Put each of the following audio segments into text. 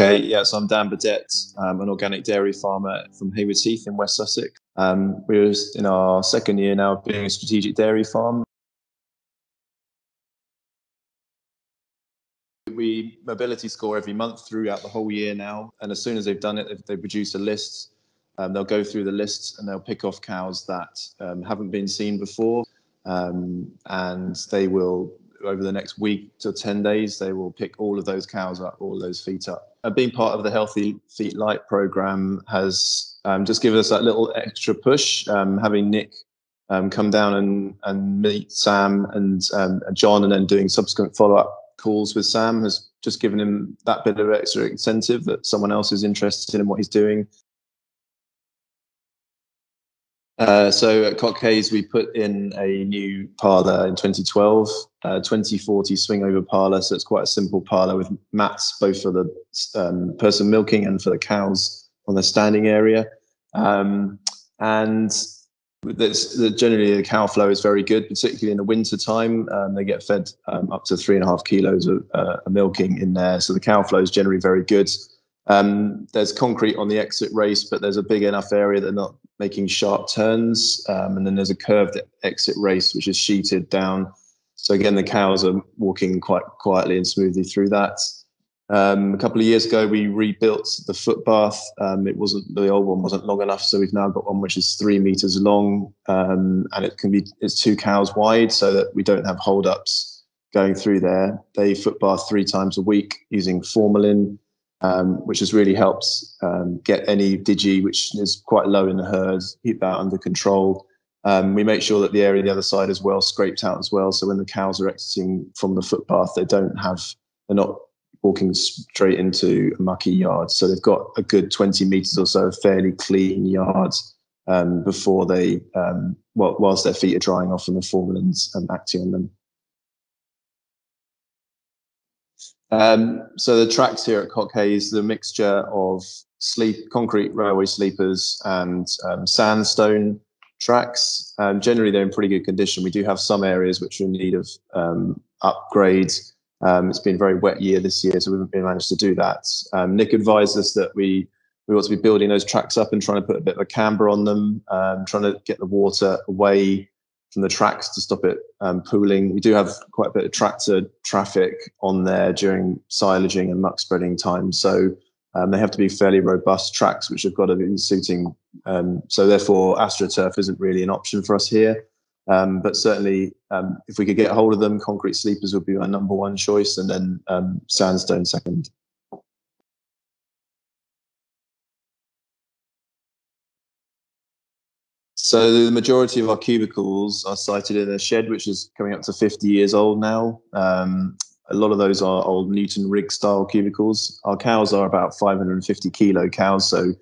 Okay, yeah, so I'm Dan Burdett. I'm an organic dairy farmer from Haywards Heath in West Sussex. We're in our second year now of being a strategic dairy farm. We mobility score every month throughout the whole year now, and as soon as they've done it, if they produce a list, they'll go through the list and they'll pick off cows that haven't been seen before, and they will, over the next week to 10 days, they will pick all of those cows up, all those feet up. And being part of the Healthy Feet Lite program has just given us that little extra push, having Nick come down and meet Sam and John, and then doing subsequent follow-up calls with Sam has just given him that bit of extra incentive that someone else is interested in what he's doing. So at Cockhaise, we put in a new parlour in 2012, 2040 swing-over parlour. So it's quite a simple parlour with mats, both for the person milking and for the cows on the standing area. And generally the cow flow is very good, particularly in the winter time. They get fed up to 3.5 kilos of milking in there. So the cow flow is generally very good. There's concrete on the exit race, but there's a big enough area they're not making sharp turns. And then there's a curved exit race, which is sheeted down. So again, the cows are walking quite quietly and smoothly through that. A couple of years ago, we rebuilt the footbath. The old one wasn't long enough, so we've now got one which is 3 meters long, and it's 2 cows wide, so that we don't have hold-ups going through there. They footbath 3 times a week using formalin, which has really helped get any digi, which is quite low in the herd, keep that under control. We make sure that the area on the other side is well scraped out as well, so when the cows are exiting from the footpath, they're not walking straight into a mucky yard. So they've got a good 20 meters or so of fairly clean yards before they, whilst their feet are drying off from the formalins and acting on them. So the tracks here at Cockhaise, the mixture of concrete railway sleepers and sandstone tracks. Generally, they're in pretty good condition. We do have some areas which are in need of upgrades. It's been a very wet year this year, so we haven't managed to do that. Nick advised us that we ought to be building those tracks up and trying to put a bit of a camber on them, trying to get the water away from the tracks to stop it pooling. We do have quite a bit of tractor traffic on there during silaging and muck spreading time, so they have to be fairly robust tracks which have got to be suiting. So therefore, AstroTurf isn't really an option for us here. But certainly, if we could get hold of them, concrete sleepers would be our number one choice, and then sandstone second. So the majority of our cubicles are sited in a shed, which is coming up to 50 years old now. A lot of those are old Newton rig style cubicles. Our cows are about 550 kilo cows, so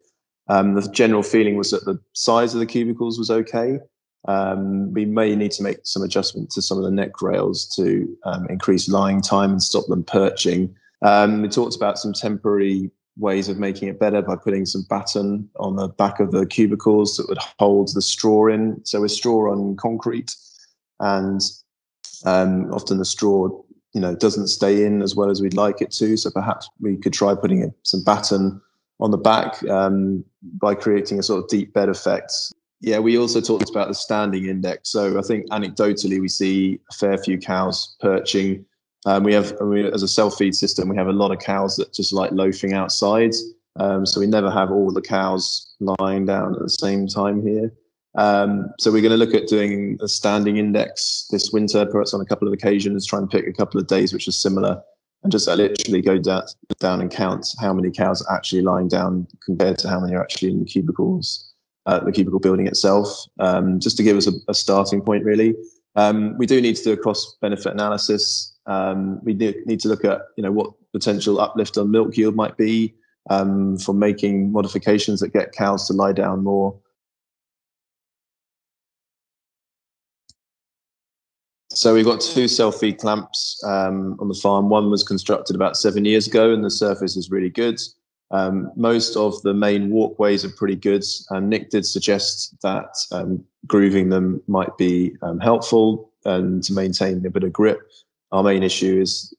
the general feeling was that the size of the cubicles was okay. We may need to make some adjustment to some of the neck rails to increase lying time and stop them perching. We talked about some temporary ways of making it better by putting some batten on the back of the cubicles that would hold the straw in. So we straw on concrete, and often the straw, doesn't stay in as well as we'd like it to. So perhaps we could try putting some batten on the back by creating a sort of deep bed effect. Yeah, we also talked about the standing index. So I think anecdotally, we see a fair few cows perching. As a self-feed system, we have a lot of cows that just like loafing outside. So we never have all the cows lying down at the same time here. So we're going to look at doing a standing index this winter, perhaps on a couple of occasions, try and pick a couple of days which are similar, and just literally go down and count how many cows are actually lying down compared to how many are actually in the cubicles. The cubicle building itself, just to give us a starting point, really. We do need to do a cost-benefit analysis. We need to look at what potential uplift on milk yield might be from making modifications that get cows to lie down more. So we've got 2 self-feed clamps on the farm. One was constructed about 7 years ago, and the surface is really good. Most of the main walkways are pretty good, and Nick did suggest that grooving them might be helpful and to maintain a bit of grip. Our main issue is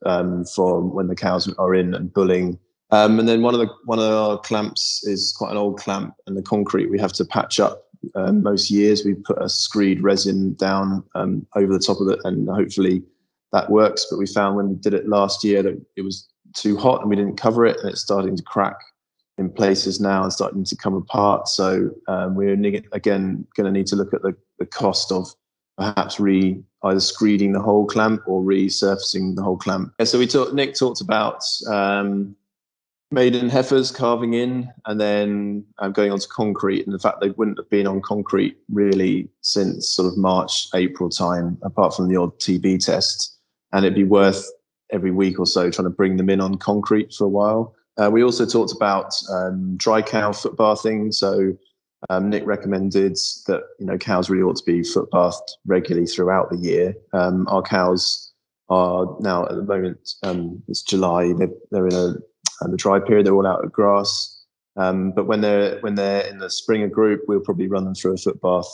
from when the cows are in and bulling And then one of our clamps is quite an old clamp, and the concrete we have to patch up. Most years we put a screed resin down over the top of it, and hopefully that works. But we found when we did it last year that it was too hot and we didn't cover it, and it's starting to crack in places now and starting to come apart. So we're again going to need to look at the cost of perhaps either screeding the whole clamp or resurfacing the whole clamp. Yeah, so Nick talked about maiden heifers calving in, and then going onto concrete. And in fact, they wouldn't have been on concrete really since sort of March, April time, apart from the odd TB test. And it'd be worth every week or so trying to bring them in on concrete for a while. We also talked about dry cow foot bathing. So Nick recommended that cows really ought to be foot bathed regularly throughout the year. Our cows are now at the moment, it's July, they're in the dry period, they're all out of grass. But when they're in the springer group, we'll probably run them through a foot bath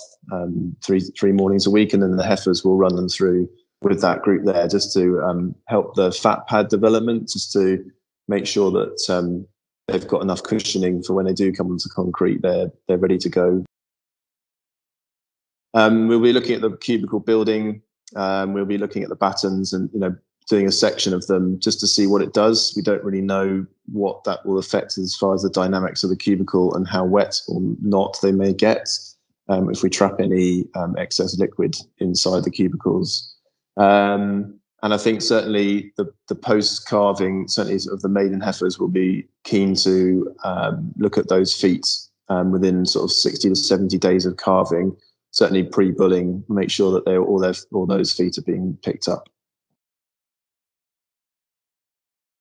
three mornings a week, and then the heifers will run them through with that group there, just to help the fat pad development, just to make sure that they've got enough cushioning for when they do come onto concrete, they're ready to go. We'll be looking at the cubicle building. We'll be looking at the battens and doing a section of them just to see what it does. We don't really know what that will affect as far as the dynamics of the cubicle and how wet or not they may get if we trap any excess liquid inside the cubicles. And I think certainly the post-calving, certainly of the maiden heifers, will be keen to look at those feet within sort of 60 to 70 days of calving, certainly pre-bulling, make sure that all those feet are being picked up.